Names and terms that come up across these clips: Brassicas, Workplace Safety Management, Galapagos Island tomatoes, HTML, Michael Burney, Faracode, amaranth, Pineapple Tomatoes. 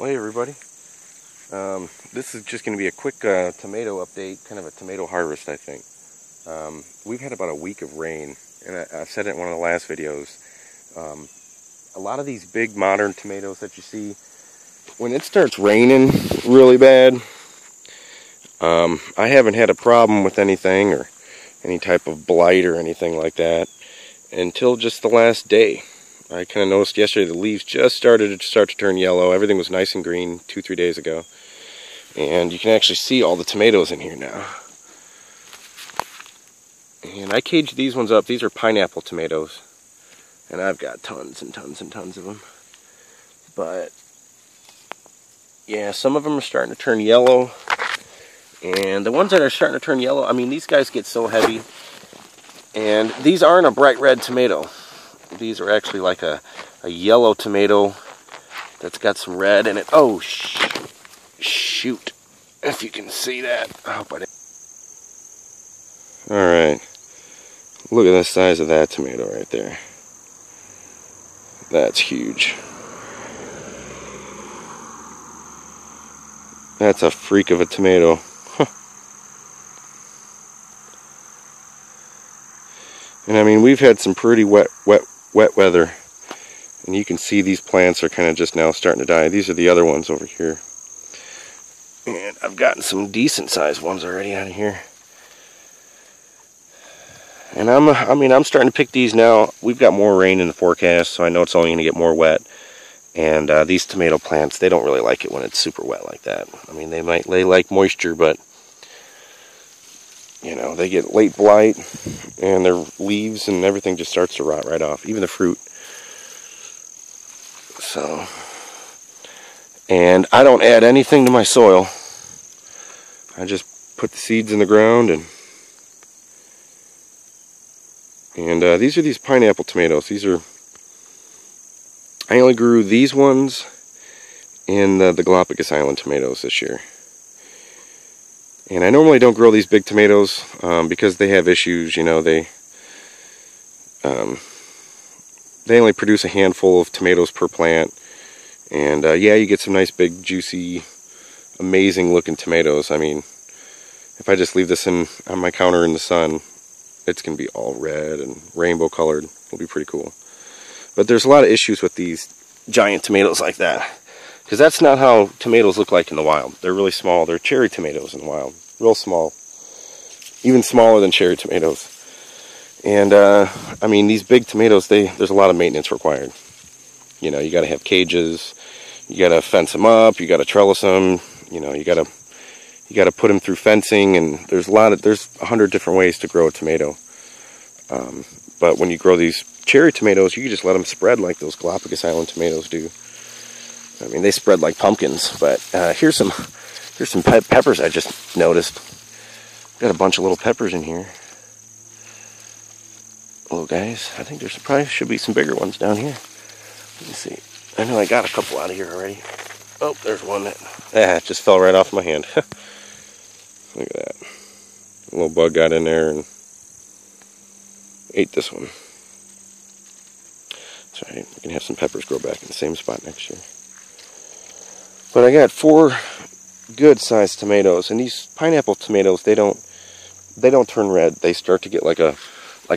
Well, hey everybody, this is just going to be a quick tomato update, kind of a tomato harvest I think. We've had about a week of rain, and I said it in one of the last videos, a lot of these big modern tomatoes that you see, when it starts raining really bad, I haven't had a problem with anything or any type of blight or anything like that until just the last day. I kind of noticed yesterday the leaves just started to turn yellow. Everything was nice and green 2-3 days ago. And you can actually see all the tomatoes in here now. And I caged these ones up. These are pineapple tomatoes. And I've got tons and tons and tons of them. But yeah, some of them are starting to turn yellow. And the ones that are starting to turn yellow, I mean, these guys get so heavy. And these aren't a bright red tomato. These are actually like a yellow tomato that's got some red in it. Oh, shoot. If you can see that. Oh, buddy. All right. Look at the size of that tomato right there. That's huge. That's a freak of a tomato. Huh. And I mean, we've had some pretty wet weather, and you can see these plants are kind of just now starting to die. These are the other ones over here, and I've gotten some decent sized ones already out of here. And I mean I'm starting to pick these now. We've got more rain in the forecast, so I know it's only going to get more wet. And these tomato plants, they don't really like it when it's super wet like that. I mean, they like moisture, but you know, they get late blight, and their leaves and everything just starts to rot right off, even the fruit. So, and I don't add anything to my soil. I just put the seeds in the ground, and these are these pineapple tomatoes. These are, I only grew these ones in the Galapagos Island tomatoes this year. And I normally don't grow these big tomatoes because they have issues, you know, they only produce a handful of tomatoes per plant. And yeah, you get some nice big juicy, amazing looking tomatoes. I mean, if I just leave this on my counter in the sun, it's going to be all red and rainbow colored. It'll be pretty cool. But there's a lot of issues with these giant tomatoes like that, because that's not how tomatoes look like in the wild. They're really small. They're cherry tomatoes in the wild. Real small. Even smaller than cherry tomatoes. And, I mean, these big tomatoes, there's a lot of maintenance required. You know, you got to have cages. You got to fence them up. You got to trellis them. You know, you got to put them through fencing. And there's 100 different ways to grow a tomato. But when you grow these cherry tomatoes, you can just let them spread like those Galapagos Island tomatoes do. I mean, they spread like pumpkins. But here's some peppers I just noticed. Got a bunch of little peppers in here. Little guys. I think there's probably should be some bigger ones down here. Let me see. I know I got a couple out of here already. Oh, there's one that just fell right off my hand. Look at that. A little bug got in there and ate this one. That's all right. We can have some peppers grow back in the same spot next year. But I got 4 good-sized tomatoes, and these pineapple tomatoes, they don't turn red. They start to get like a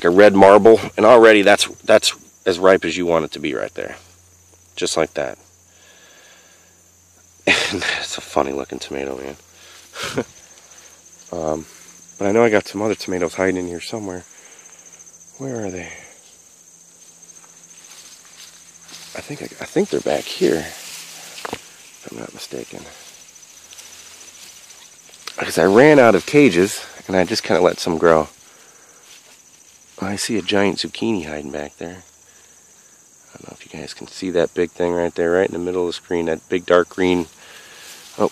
red marble, and already that's as ripe as you want it to be right there, just like that. That's a funny-looking tomato, man. But I know I got some other tomatoes hiding in here somewhere. Where are they? I think they're back here, if I'm not mistaken. Because I ran out of cages, and I just kind of let some grow. I see a giant zucchini hiding back there. I don't know if you guys can see that big thing right there, right in the middle of the screen, that big dark green. Oh.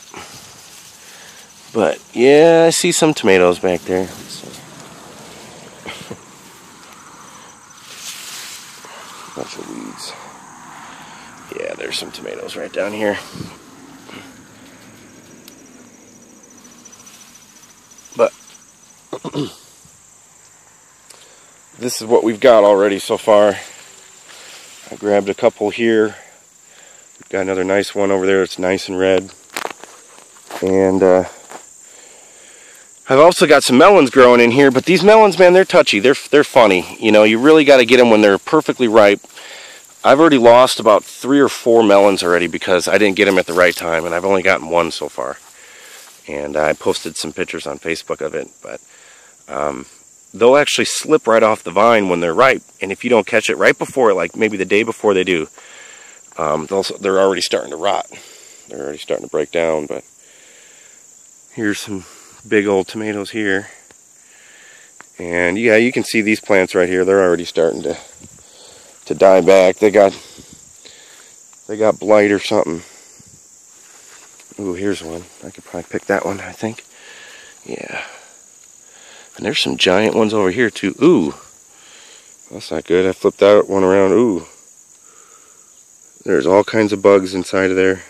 But, yeah, I see some tomatoes back there. So. Bunch of weeds. Yeah, there's some tomatoes right down here. But this is what we've got already so far. I grabbed a couple here. We've got another nice one over there that's nice and red. And I've also got some melons growing in here, but these melons, man, they're touchy. They're funny. You know, you really got to get them when they're perfectly ripe. I've already lost about 3 or 4 melons already because I didn't get them at the right time, and I've only gotten one so far. And I posted some pictures on Facebook of it, but they'll actually slip right off the vine when they're ripe. And if you don't catch it right before, like maybe the day before they do, they're already starting to rot. They're already starting to break down, but here's some big old tomatoes here. And yeah, you can see these plants right here, they're already starting to die back. They got blight or something. Ooh, here's one. I could probably pick that one, I think. Yeah. And there's some giant ones over here too. Ooh. That's not good. I flipped that one around. Ooh. There's all kinds of bugs inside of there.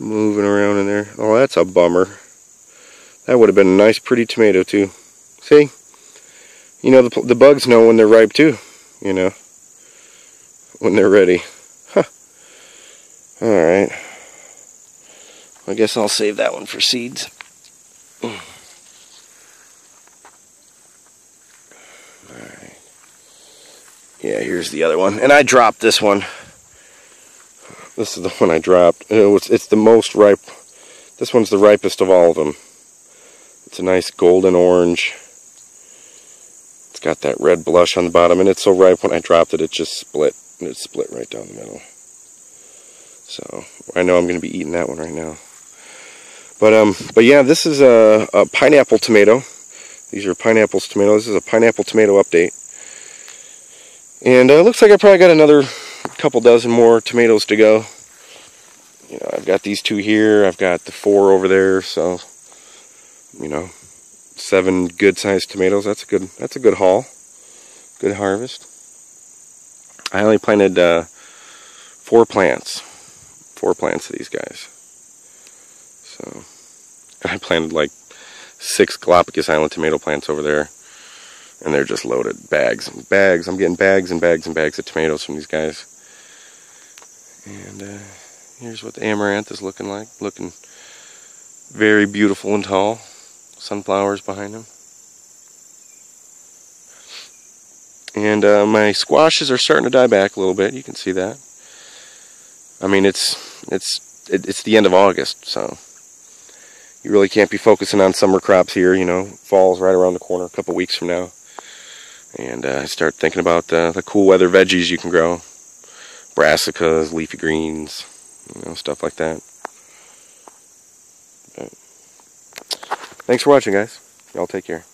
Moving around in there. Oh, that's a bummer. That would have been a nice, pretty tomato too. See? You know, the bugs know when they're ripe too. You know, when they're ready. Huh. All right. I guess I'll save that one for seeds. All right. Yeah, here's the other one. And I dropped this one. This is the one I dropped. It's the most ripe. This one's the ripest of all of them. It's a nice golden orange. It's got that red blush on the bottom, and it's so ripe when I dropped it, it just split. And it split right down the middle. So I know I'm going to be eating that one right now. But yeah, this is a pineapple tomato. These are pineapples tomatoes. This is a pineapple tomato update. And it looks like I probably got another couple dozen more tomatoes to go. You know, I've got these 2 here. I've got the 4 over there. So, you know, 7 good-sized tomatoes. That's a good haul. Good harvest. I only planted 4 plants. 4 plants of these guys. So I planted like 6 Galapagos Island tomato plants over there, and they're just loaded, bags and bags. I'm getting bags and bags and bags of tomatoes from these guys. And here's what the amaranth is looking like, looking very beautiful and tall. Sunflowers behind them. And my squashes are starting to die back a little bit. You can see that. I mean, it's the end of August, so you really can't be focusing on summer crops here. You know, fall's right around the corner, a couple weeks from now, and start thinking about the cool weather veggies you can grow, brassicas, leafy greens, you know, stuff like that. But thanks for watching, guys. Y'all take care.